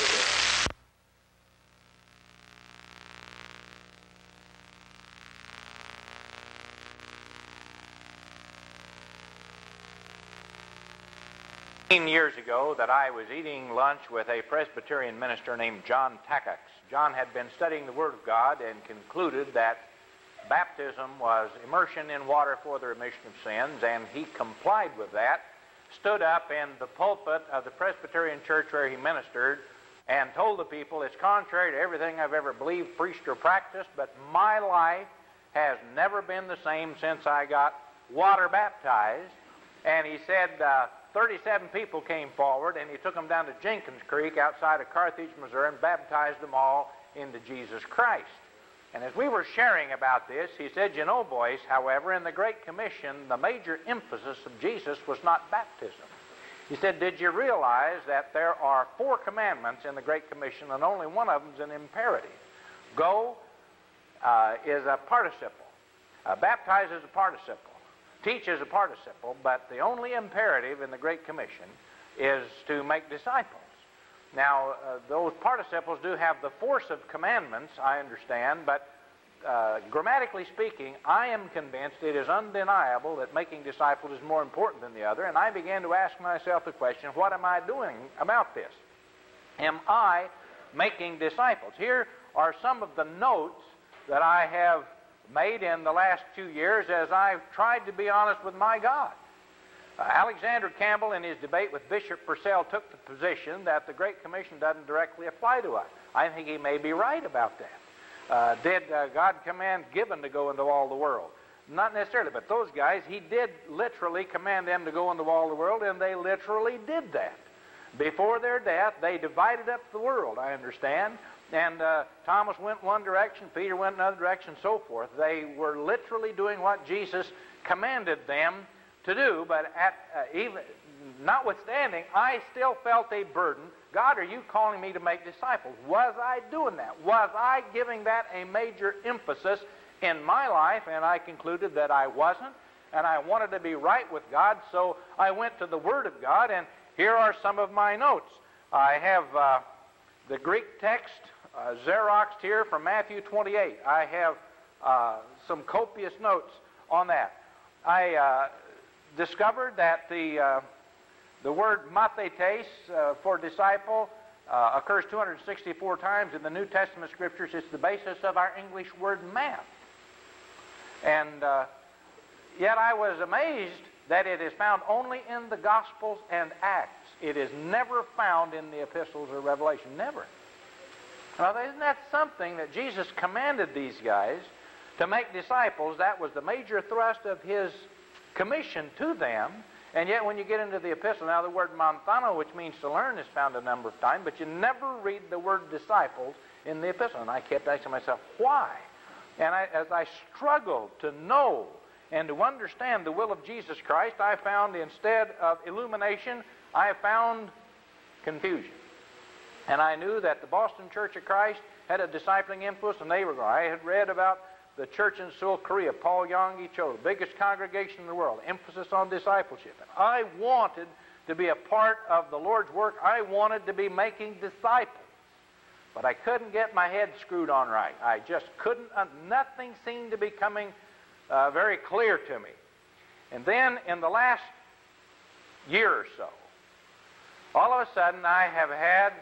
bit. Years ago that I was eating lunch with a Presbyterian minister named John Tackax. John had been studying the Word of God and concluded that baptism was immersion in water for the remission of sins, and he complied with that, stood up in the pulpit of the Presbyterian church where he ministered and told the people, "It's contrary to everything I've ever believed, preached, or practiced, but my life has never been the same since I got water baptized." And he said, 37 people came forward, and he took them down to Jenkins Creek outside of Carthage, Missouri, and baptized them all into Jesus Christ. And as we were sharing about this, he said, "You know, boys, however, in the Great Commission, the major emphasis of Jesus was not baptism." He said, "Did you realize that there are 4 commandments in the Great Commission, and only one of them is an imperative? Go is a participle. Baptize is a participle. Teach is a participle, but the only imperative in the Great Commission is to make disciples." Now, those participles do have the force of commandments, I understand, but grammatically speaking, I am convinced it is undeniable that making disciples is more important than the other, and I began to ask myself the question, what am I doing about this? Am I making disciples? Here are some of the notes that I have made in the last 2 years as I've tried to be honest with my God. Alexander Campbell, in his debate with Bishop Purcell, took the position that the Great Commission doesn't directly apply to us. I think he may be right about that. Did God command Gibbon to go into all the world? Not necessarily, but those guys, he did literally command them to go into all the world, and they literally did that. Before their death, they divided up the world, I understand. And Thomas went one direction, Peter went another direction, and so forth. They were literally doing what Jesus commanded them to do, but even notwithstanding, I still felt a burden. God, are you calling me to make disciples? Was I doing that? Was I giving that a major emphasis in my life? And I concluded that I wasn't, and I wanted to be right with God, so I went to the Word of God, and here are some of my notes. I have the Greek text Xeroxed here from Matthew 28. I have some copious notes on that. I discovered that the word mathetes for disciple occurs 264 times in the New Testament scriptures. It's the basis of our English word math. And yet I was amazed that it is found only in the Gospels and Acts. It is never found in the Epistles or Revelation, never. Now, isn't that something that Jesus commanded these guys to make disciples? That was the major thrust of his commission to them. And yet when you get into the epistle, now the word monthano, which means to learn, is found a number of times, but you never read the word disciples in the epistle. And I kept asking myself, why? And as I struggled to know and to understand the will of Jesus Christ, I found instead of illumination, I found confusion. And I knew that the Boston Church of Christ had a discipling influence, and they were going. I had read about the church in Seoul, Korea, Paul Yonggi Cho, the biggest congregation in the world, emphasis on discipleship. And I wanted to be a part of the Lord's work. I wanted to be making disciples. But I couldn't get my head screwed on right. I just couldn't. Nothing seemed to be coming very clear to me. And then in the last year or so, all of a sudden I have had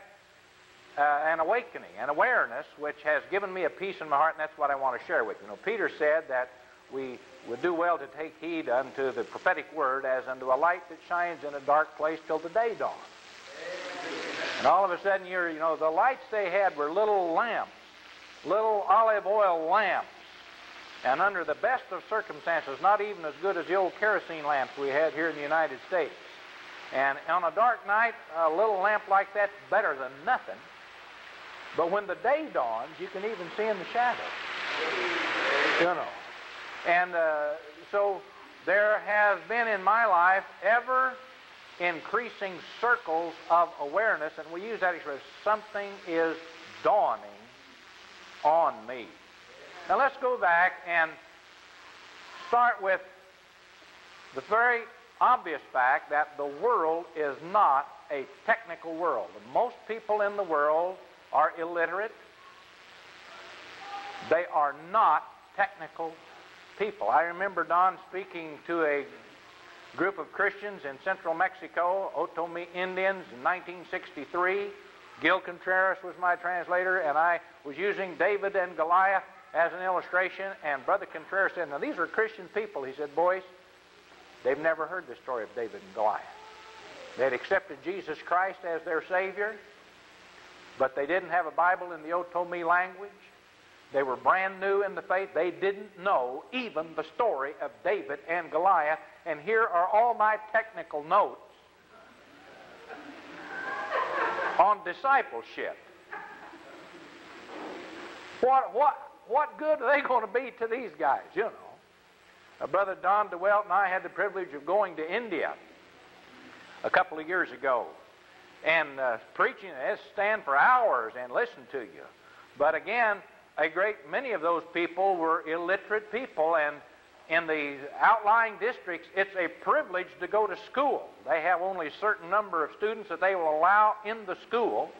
an awakening, an awareness, which has given me a peace in my heart, and that's what I want to share with you. Now, Peter said that we would do well to take heed unto the prophetic word as unto a light that shines in a dark place till the day dawns. And all of a sudden, the lights they had were little lamps, little olive oil lamps. And under the best of circumstances, not even as good as the old kerosene lamps we had here in the United States. And on a dark night, a little lamp like that's better than nothing. But when the day dawns, you can even see in the shadows. And so there has been in my life ever-increasing circles of awareness, and we use that expression, something is dawning on me. Now let's go back and start with the very obvious fact that the world is not a technical world. Most people in the world are illiterate. They are not technical people. I remember Don speaking to a group of Christians in central Mexico, Otomi Indians, in 1963. Gil Contreras was my translator, and I was using David and Goliath as an illustration, and Brother Contreras said, "Now these are Christian people." He said, "Boys, they've never heard the story of David and Goliath. They'd accepted Jesus Christ as their Savior, but they didn't have a Bible in the Otomi language. They were brand new in the faith. They didn't know even the story of David and Goliath, and here are all my technical notes on discipleship. What good are they going to be to these guys, you know?" Brother Don DeWelt and I had the privilege of going to India a couple of years ago and preaching. They stand for hours and listen to you. But again, a great many of those people were illiterate people, and in the outlying districts, it's a privilege to go to school. They have only a certain number of students that they will allow in the school,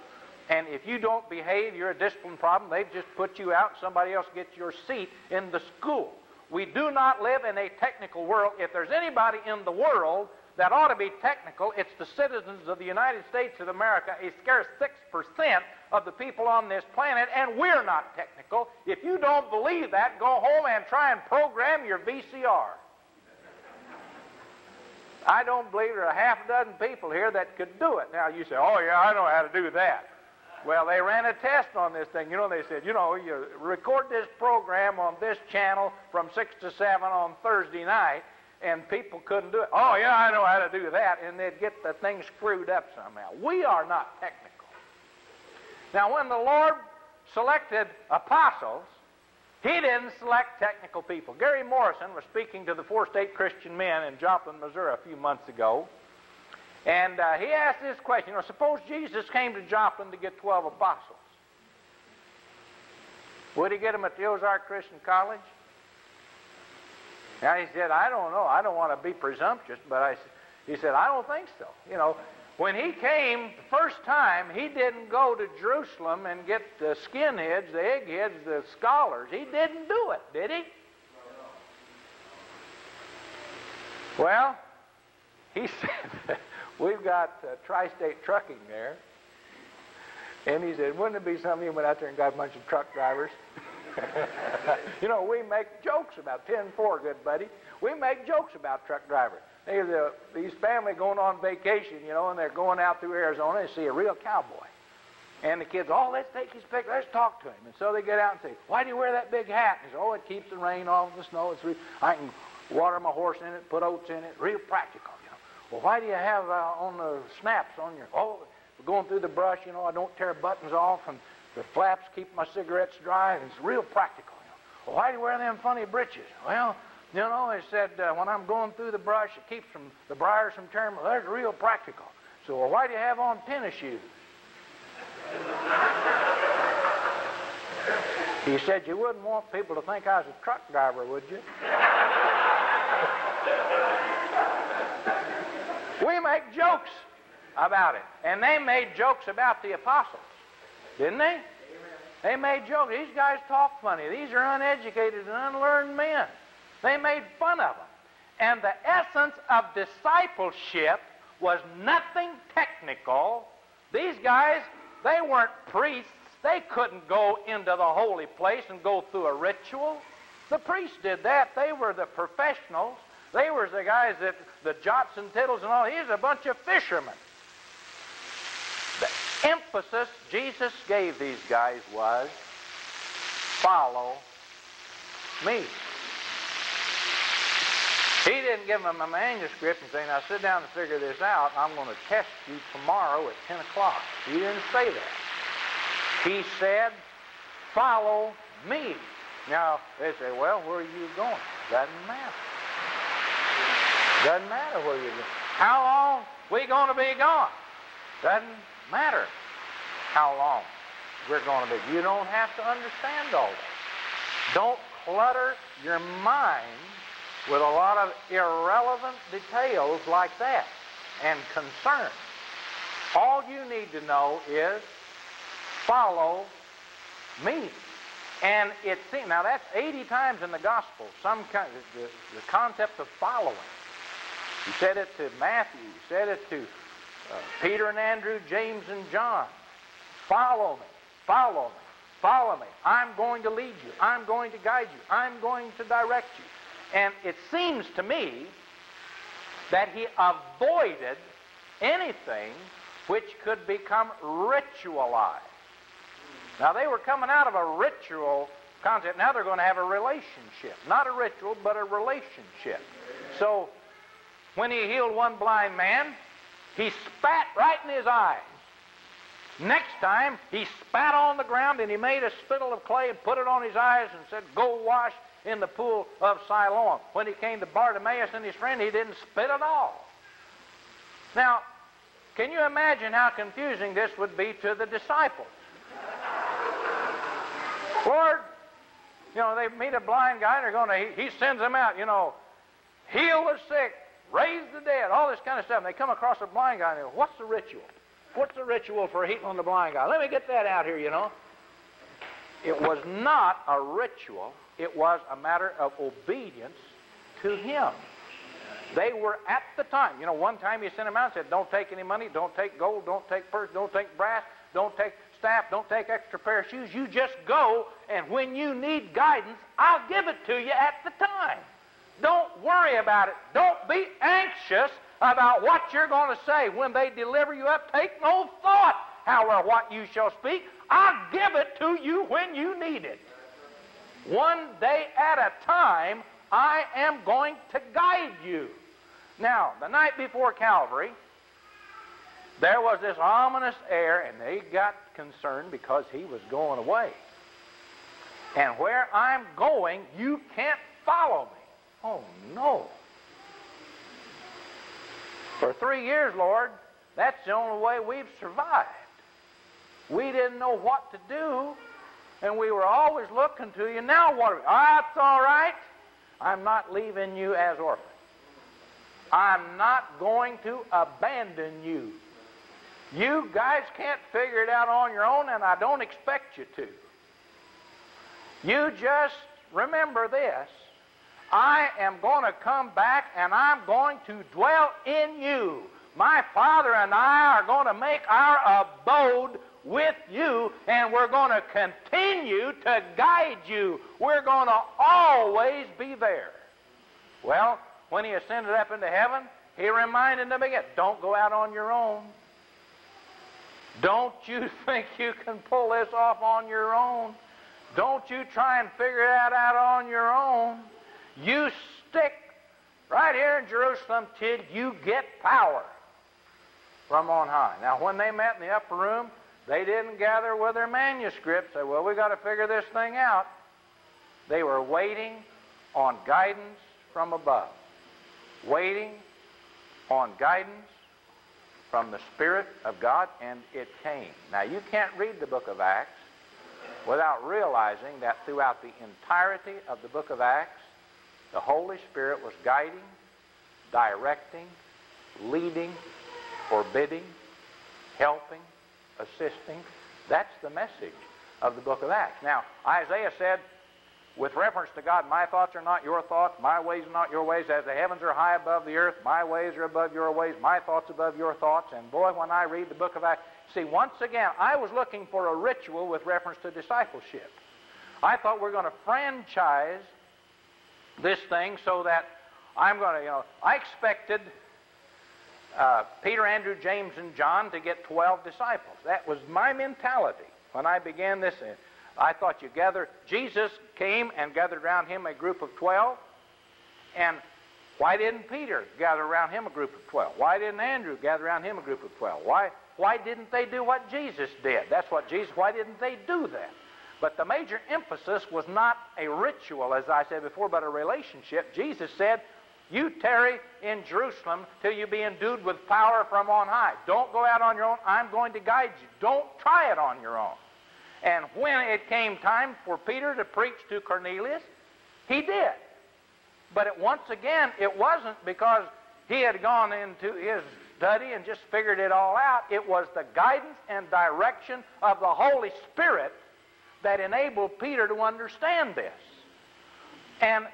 and if you don't behave, you're a discipline problem. They just put you out, somebody else gets your seat in the school. We do not live in a technical world. If there's anybody in the world that ought to be technical, it's the citizens of the United States of America, a scarce 6% of the people on this planet, and we're not technical. If you don't believe that, go home and try and program your VCR. I don't believe there are half a dozen people here that could do it. Now, you say, "Oh, yeah, I know how to do that." Well, they ran a test on this thing. You know, they said, you know, you record this program on this channel from 6 to 7 on Thursday night, and people couldn't do it. "Oh, yeah, I know how to do that," and they'd get the thing screwed up somehow. We are not technical. Now, when the Lord selected apostles, he didn't select technical people. Gary Morrison was speaking to the four-state Christian men in Joplin, Missouri a few months ago, and he asked this question, you know, suppose Jesus came to Joplin to get 12 apostles. Would he get them at the Ozark Christian College? Now, he said, "I don't know. I don't want to be presumptuous, but he said, "I don't think so." You know, when he came the first time, he didn't go to Jerusalem and get the skinheads, the eggheads, the scholars. He didn't do it, did he? Well, he said, "We've got tri-state trucking there." And he said, "Wouldn't it be something if you went out there and got a bunch of truck drivers?" You know, we make jokes about 10-4, good buddy. We make jokes about truck drivers. There's these family going on vacation, you know, and they're going out through Arizona and see a real cowboy. And the kids, "Oh, let's take his picture. Let's talk to him." And so they get out and say, "Why do you wear that big hat?" And he says, "Oh, it keeps the rain off the snow. I can water my horse in it, put oats in it. Real practical, you know." "Well, why do you have on the snaps on your..." "Oh, we're going through the brush, you know. I don't tear buttons off, and the flaps keep my cigarettes dry, and it's real practical. You know." "Well, why do you wear them funny breeches?" "Well, you know," he said, "when I'm going through the brush, it keeps the briars from tearing me." "That's real practical." "So, well, why do you have on tennis shoes?" He said, "You wouldn't want people to think I was a truck driver, would you?" We make jokes about it. And they made jokes about the apostles, didn't they? They made jokes. "These guys talk funny. These are uneducated and unlearned men." They made fun of them. And the essence of discipleship was nothing technical. These guys, they weren't priests. They couldn't go into the holy place and go through a ritual. The priests did that. They were the professionals. They were the guys that the jots and tittles and all. Here's a bunch of fishermen. The emphasis Jesus gave these guys was, "Follow me." He didn't give them a manuscript and say, "Now sit down and figure this out. I'm going to test you tomorrow at 10 o'clock. He didn't say that. He said, "Follow me." Now, they say, "Well, where are you going?" Doesn't matter. Doesn't matter where you're going. How long we going to be gone? Doesn't matter how long we're going to be. You don't have to understand all that. Don't clutter your mind with a lot of irrelevant details like that and concern. All you need to know is follow me. And it seems, now that's 80 times in the gospel, some kind of the concept of following. He said it to Matthew, he said it to Peter and Andrew, James and John. Follow me, follow me, follow me. I'm going to lead you, I'm going to guide you, I'm going to direct you. And it seems to me that he avoided anything which could become ritualized. Now, they were coming out of a ritual concept. Now they're going to have a relationship. Not a ritual, but a relationship. So, when he healed one blind man, he spat right in his eyes. Next time, he spat on the ground and he made a spittle of clay and put it on his eyes and said, "Go wash in the pool of Siloam." When he came to Bartimaeus and his friend, he didn't spit at all. Now, can you imagine how confusing this would be to the disciples? Lord, you know, they meet a blind guy and they're going to, he sends them out, you know, heal the sick, raise the dead, all this kind of stuff. And they come across a blind guy and they go, "What's the ritual? What's the ritual for healing the blind guy? Let me get that out here, you know." It was not a ritual. It was a matter of obedience to him. They were at the time. You know, one time he sent them out and said, "Don't take any money, don't take gold, don't take purse, don't take brass, don't take staff, don't take extra pair of shoes. You just go, and when you need guidance, I'll give it to you at the time. Don't worry about it. Don't be anxious about what you're going to say. When they deliver you up, take no thought how or what you shall speak. I'll give it to you when you need it. One day at a time, I am going to guide you." Now, the night before Calvary, there was this ominous air, and they got concerned because he was going away. "And where I'm going, you can't follow me." Oh, no. "For 3 years, Lord, that's the only way we've survived. We didn't know what to do, and we were always looking to you. Now what are we?" "Oh, that's all right. I'm not leaving you as orphans. I'm not going to abandon you. You guys can't figure it out on your own, and I don't expect you to. You just remember this. I am going to come back, and I'm going to dwell in you. My Father and I are going to make our abode with you, and we're going to continue to guide you. We're going to always be there." Well, when he ascended up into heaven, he reminded them again, "Don't go out on your own. Don't you think you can pull this off on your own? Don't you try and figure that out on your own. You stick right here in Jerusalem till you get power from on high." Now, when they met in the upper room, they didn't gather with their manuscripts. They said, "Well, we've got to figure this thing out." They were waiting on guidance from above. Waiting on guidance from the Spirit of God, and it came. Now, you can't read the book of Acts without realizing that throughout the entirety of the book of Acts, the Holy Spirit was guiding, directing, leading, forbidding, helping, assisting. That's the message of the book of Acts. Now, Isaiah said, with reference to God, "My thoughts are not your thoughts, my ways are not your ways. As the heavens are high above the earth, my ways are above your ways, my thoughts above your thoughts." And boy, when I read the book of Acts, see, once again, I was looking for a ritual with reference to discipleship. I thought we're going to franchise this thing so that I'm going to, you know, I expected Peter, Andrew, James, and John to get 12 disciples. That was my mentality when I began this. I thought you gather. Jesus came and gathered around him a group of 12. And why didn't Peter gather around him a group of 12? Why didn't Andrew gather around him a group of 12? Why didn't they do what Jesus did? That's what Jesus, why didn't they do that? But the major emphasis was not a ritual, as I said before, but a relationship. Jesus said, "You tarry in Jerusalem till you be endued with power from on high. Don't go out on your own. I'm going to guide you. Don't try it on your own." And when it came time for Peter to preach to Cornelius, he did. But once again, it wasn't because he had gone into his study and just figured it all out. It was the guidance and direction of the Holy Spirit that enabled Peter to understand this. And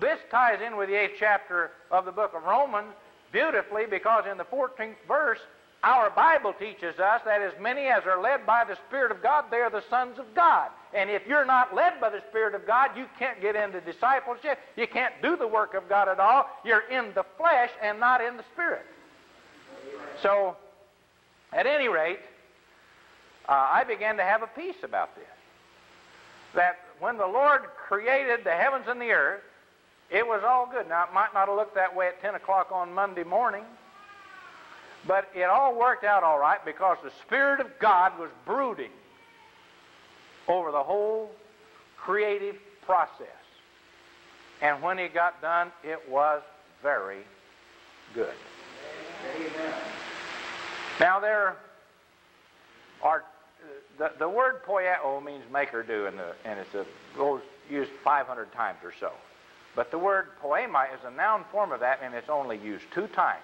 this ties in with the 8th chapter of the book of Romans beautifully, because in the 14th verse, our Bible teaches us that as many as are led by the Spirit of God, they are the sons of God. And if you're not led by the Spirit of God, you can't get into discipleship. You can't do the work of God at all. You're in the flesh and not in the Spirit. So, at any rate, I began to have a peace about this. That when the Lord created the heavens and the earth, it was all good. Now, it might not have looked that way at 10 o'clock on Monday morning, but it all worked out all right because the Spirit of God was brooding over the whole creative process. And when it got done, it was very good. Amen. Now, there are... The word poieo means make or do, and it's used 500 times or so. But the word poema is a noun form of that, and it's only used 2 times.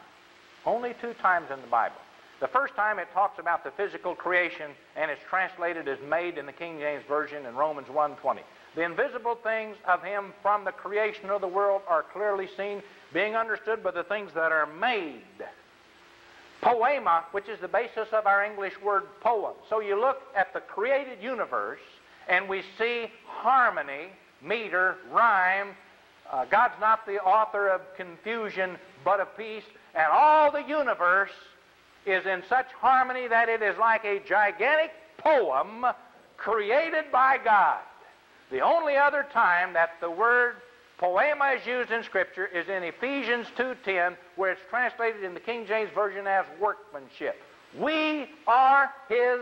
Only 2 times in the Bible. The first time it talks about the physical creation, and it's translated as made in the King James Version in Romans 1:20. The invisible things of him from the creation of the world are clearly seen, being understood by the things that are made. Poema, which is the basis of our English word poem. So you look at the created universe, and we see harmony, meter, rhyme. God's not the author of confusion, but of peace. And all the universe is in such harmony that it is like a gigantic poem created by God. The only other time that the word poema is used in Scripture is in Ephesians 2:10, where it's translated in the King James Version as workmanship. We are His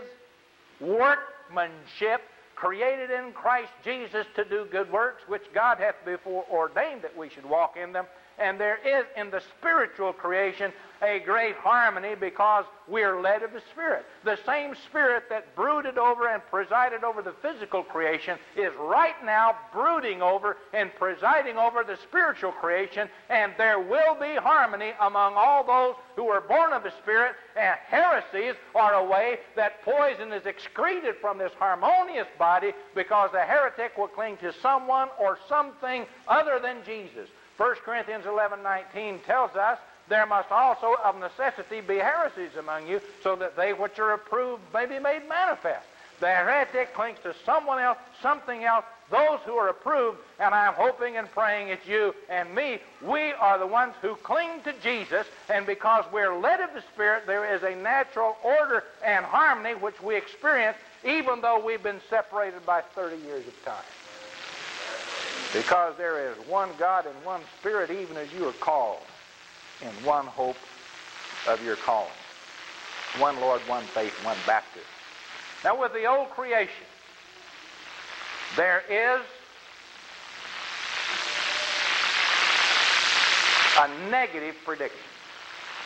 workmanship, created in Christ Jesus to do good works, which God hath before ordained that we should walk in them. And there is in the spiritual creation a great harmony because we are led of the Spirit. The same Spirit that brooded over and presided over the physical creation is right now brooding over and presiding over the spiritual creation, and there will be harmony among all those who are born of the Spirit, and heresies are a way that poison is excreted from this harmonious body because the heretic will cling to someone or something other than Jesus. 1 Corinthians 11:19 tells us, there must also of necessity be heresies among you, so that they which are approved may be made manifest. The heretic clings to someone else, something else, those who are approved, and I'm hoping and praying it's you and me. We are the ones who cling to Jesus, and because we're led of the Spirit, there is a natural order and harmony which we experience, even though we've been separated by 30 years of time. Because there is one God and one Spirit, even as you are called, in one hope of your calling. One Lord, one faith, one baptism. Now, with the old creation, there is a negative prediction.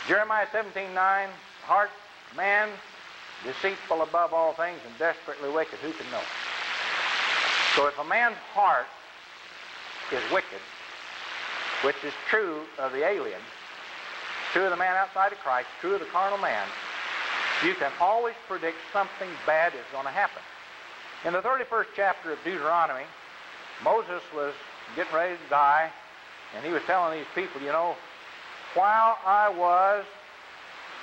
Jeremiah 17:9, heart, man, deceitful above all things and desperately wicked, who can know it? So if a man's heart is wicked, which is true of the alien, true of the man outside of Christ, true of the carnal man, you can always predict something bad is going to happen. In the 31st chapter of Deuteronomy, Moses was getting ready to die, and he was telling these people, you know, while I was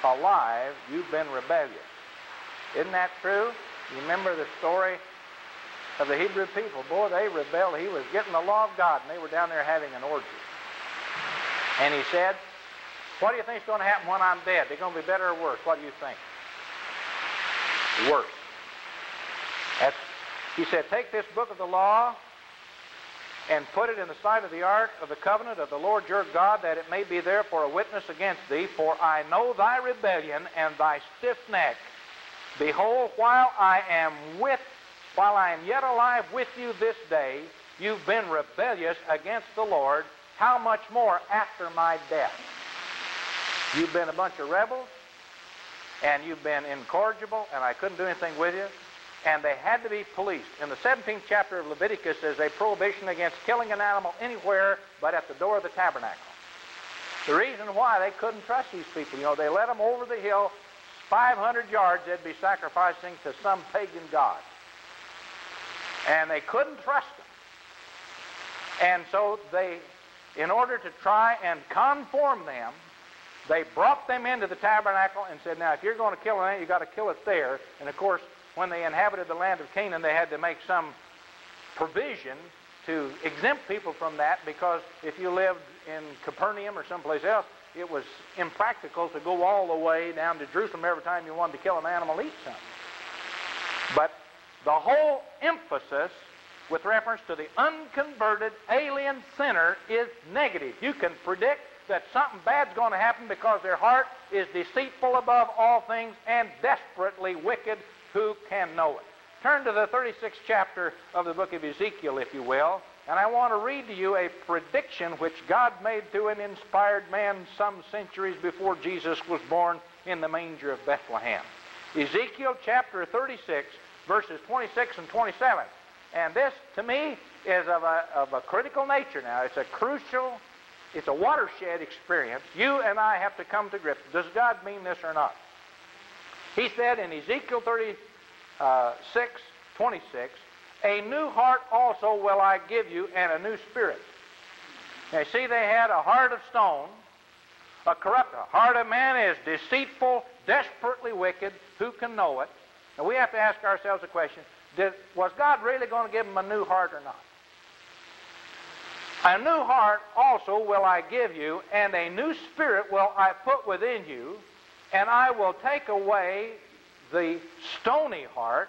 alive, you've been rebellious. Isn't that true? You remember the story of the Hebrew people. Boy, they rebelled. He was getting the law of God, and they were down there having an orgy. And he said, what do you think is going to happen when I'm dead? They're going to be better or worse? What do you think? Worse. He said, take this book of the law and put it in the sight of the ark of the covenant of the Lord your God, that it may be there for a witness against thee, for I know thy rebellion and thy stiff neck. Behold, while I am yet alive with you this day, you've been rebellious against the Lord. How much more after my death? You've been a bunch of rebels, and you've been incorrigible, and I couldn't do anything with you. And they had to be policed. In the 17th chapter of Leviticus, there's a prohibition against killing an animal anywhere but at the door of the tabernacle. The reason why they couldn't trust these people, you know, they let them over the hill 500 yards, they'd be sacrificing to some pagan god. And they couldn't trust them. And so they, in order to try and conform them, they brought them into the tabernacle and said, now, if you're going to kill an animal, you've got to kill it there. And, of course, when they inhabited the land of Canaan, they had to make some provision to exempt people from that, because if you lived in Capernaum or someplace else, it was impractical to go all the way down to Jerusalem every time you wanted to kill an animal, eat something. But the whole emphasis with reference to the unconverted alien sinner is negative. You can predict that something bad's going to happen because their heart is deceitful above all things and desperately wicked. Who can know it? Turn to the 36th chapter of the book of Ezekiel, if you will, and I want to read to you a prediction which God made to an inspired man some centuries before Jesus was born in the manger of Bethlehem. Ezekiel chapter 36, verses 26 and 27. And this, to me, is of a critical nature now. It's a crucial, it's a watershed experience. You and I have to come to grips. Does God mean this or not? He said in Ezekiel 36:26, a new heart also will I give you, and a new spirit. Now, you see, they had a heart of stone, a corrupt heart. The heart of man is deceitful, desperately wicked. Who can know it? Now, we have to ask ourselves the question, was God really going to give them a new heart or not? A new heart also will I give you, and a new spirit will I put within you, and I will take away the stony heart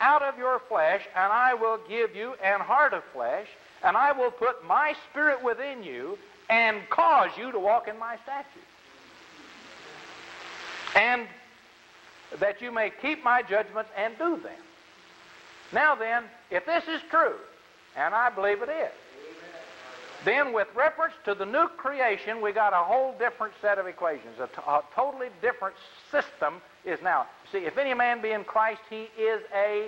out of your flesh, and I will give you an heart of flesh, and I will put my spirit within you and cause you to walk in my statutes, and that you may keep my judgments and do them. Now then, if this is true, and I believe it is, then with reference to the new creation, we got a whole different set of equations. A totally different system is now. See, if any man be in Christ, he is a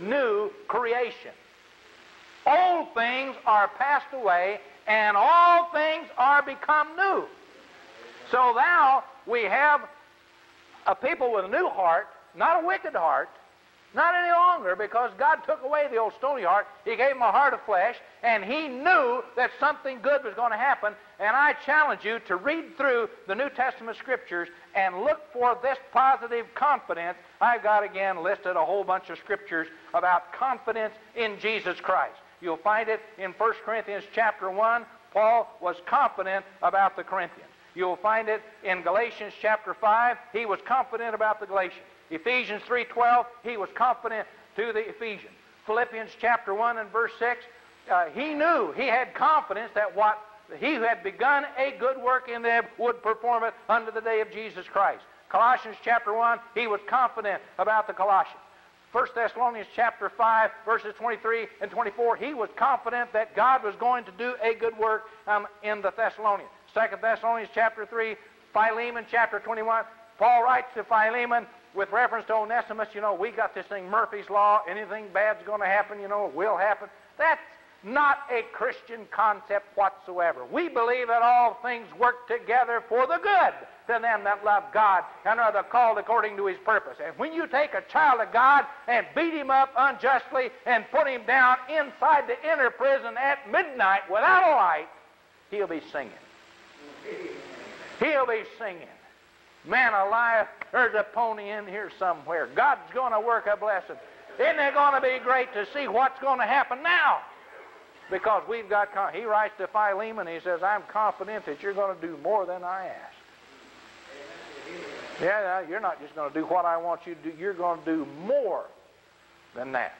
new creation. Old things are passed away, and all things are become new. So now we have a people with a new heart, not a wicked heart, not any longer, because God took away the old stony heart. He gave him a heart of flesh, and he knew that something good was going to happen. And I challenge you to read through the New Testament scriptures and look for this positive confidence. I've got, again, listed a whole bunch of scriptures about confidence in Jesus Christ. You'll find it in 1 Corinthians chapter 1. Paul was confident about the Corinthians. You'll find it in Galatians chapter 5. He was confident about the Galatians. Ephesians 3:12, he was confident to the Ephesians. Philippians chapter 1 and verse 6, he knew, he had confidence that what he who had begun a good work in them would perform it unto the day of Jesus Christ. Colossians chapter 1, he was confident about the Colossians. 1 Thessalonians chapter 5, verses 23 and 24, he was confident that God was going to do a good work in the Thessalonians. 2 Thessalonians chapter 3, Philemon chapter 21, Paul writes to Philemon, with reference to Onesimus, you know, we got this thing, Murphy's Law, anything bad's going to happen, you know, it will happen. That's not a Christian concept whatsoever. We believe that all things work together for the good to them that love God and are the called according to his purpose. And when you take a child of God and beat him up unjustly and put him down inside the inner prison at midnight without a light, he'll be singing. He'll be singing. Man alive, there's a pony in here somewhere. God's going to work a blessing. Isn't it going to be great to see what's going to happen now? Because we've got, he writes to Philemon, he says, I'm confident that you're going to do more than I ask. Yeah, you're not just going to do what I want you to do. You're going to do more than that.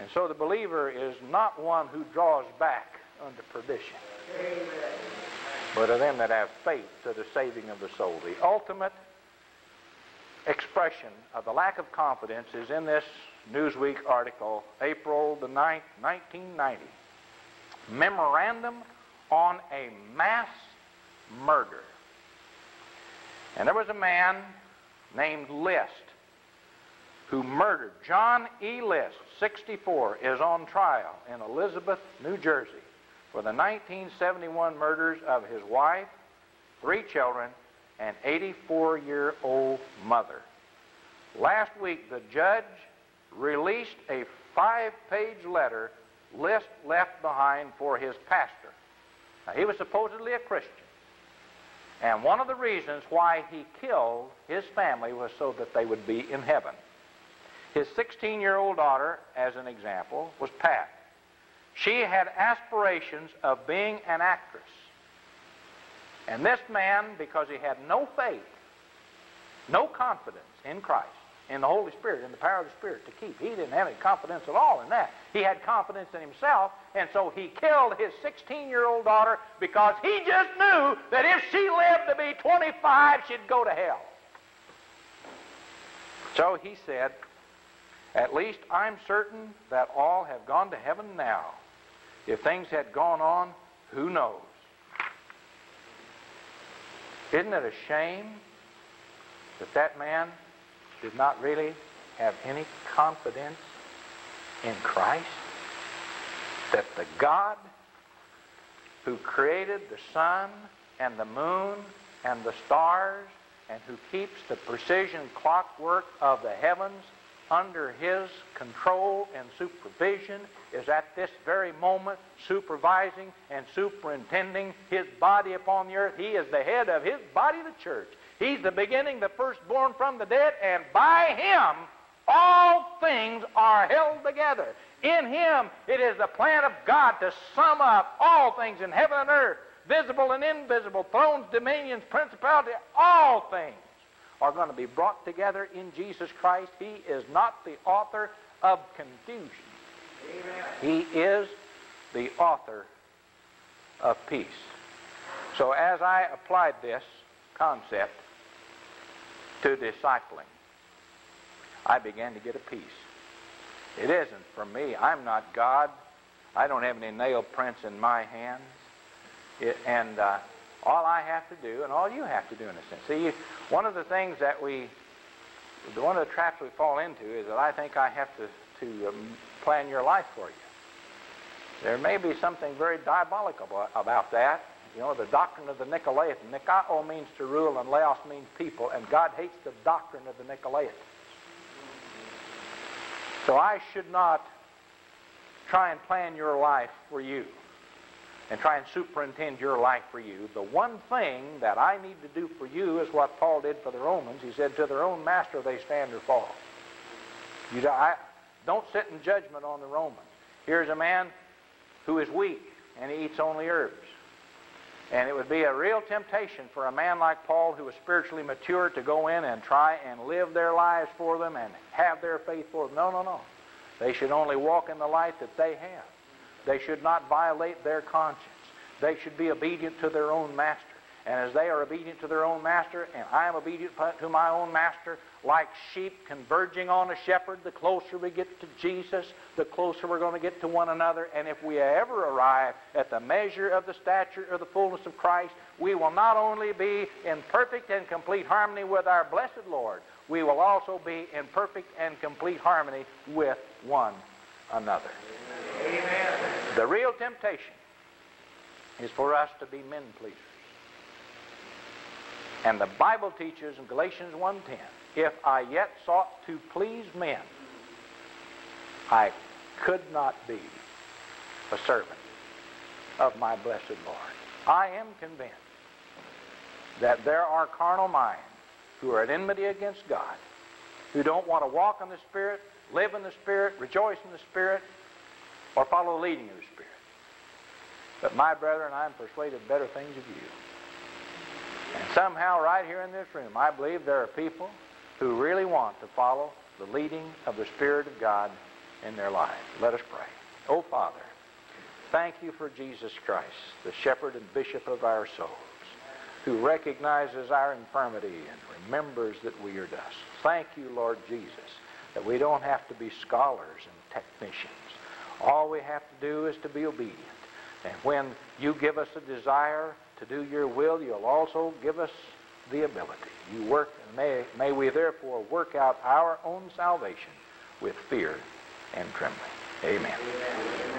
And so the believer is not one who draws back unto perdition. Amen. But of them that have faith to the saving of the soul. The ultimate expression of the lack of confidence is in this Newsweek article, April the 9th, 1990. Memorandum on a mass murder. And there was a man named List who murdered. John E. List, 64, is on trial in Elizabeth, New Jersey, for the 1971 murders of his wife, three children, and 84-year-old mother. Last week, the judge released a 5-page letter List left behind for his pastor. Now, he was supposedly a Christian. And one of the reasons why he killed his family was so that they would be in heaven. His 16-year-old daughter, as an example, was Pat. She had aspirations of being an actress. And this man, because he had no faith, no confidence in Christ, in the Holy Spirit, in the power of the Spirit to keep, he didn't have any confidence at all in that. He had confidence in himself, and so he killed his 16-year-old daughter because he just knew that if she lived to be 25, she'd go to hell. So he said, "At least I'm certain that all have gone to heaven now. If things had gone on, who knows?" Isn't it a shame that that man did not really have any confidence in Christ? That the God who created the sun and the moon and the stars and who keeps the precision clockwork of the heavens under his control and supervision is at this very moment supervising and superintending his body upon the earth. He is the head of his body, the church. He's the beginning, the firstborn from the dead, and by him all things are held together. In him it is the plan of God to sum up all things in heaven and earth, visible and invisible, thrones, dominions, principalities, all things are going to be brought together in Jesus Christ. He is not the author of confusion. Amen. He is the author of peace. So as I applied this concept to discipling, I began to get a peace. It isn't for me. I'm not God. I don't have any nail prints in my hands. All I have to do, and all you have to do in a sense. See, one of the things that one of the traps we fall into is that I think I have to plan your life for you. There may be something very diabolical about that. You know, the doctrine of the Nicolaitan. Nikao means to rule and laos means people, and God hates the doctrine of the Nicolaitans. So I should not try and plan your life for you and try and superintend your life for you. The one thing that I need to do for you is what Paul did for the Romans. He said, to their own master they stand or fall. Don't sit in judgment on the Romans. Here's a man who is weak and he eats only herbs. And it would be a real temptation for a man like Paul who was spiritually mature to go in and try and live their lives for them and have their faith for them. No, no, no. They should only walk in the light that they have. They should not violate their conscience. They should be obedient to their own master. And as they are obedient to their own master, and I am obedient to my own master, like sheep converging on a shepherd, the closer we get to Jesus, the closer we're going to get to one another. And if we ever arrive at the measure of the stature or the fullness of Christ, we will not only be in perfect and complete harmony with our blessed Lord, we will also be in perfect and complete harmony with one another. Amen. The real temptation is for us to be men pleasers. And the Bible teaches in Galatians 1:10, if I yet sought to please men, I could not be a servant of my blessed Lord. I am convinced that there are carnal minds who are at enmity against God, who don't want to walk in the Spirit, live in the Spirit, rejoice in the Spirit, or follow the leading of the Spirit. But my brethren, I am persuaded better things of you. And somehow right here in this room, I believe there are people who really want to follow the leading of the Spirit of God in their life. Let us pray. Oh, Father, thank you for Jesus Christ, the shepherd and bishop of our souls, who recognizes our infirmity and remembers that we are dust. Thank you, Lord Jesus, that we don't have to be scholars and technicians. All we have to do is to be obedient. And when you give us a desire to do your will, you'll also give us the ability. You work, and may we therefore work out our own salvation with fear and trembling. Amen. Amen.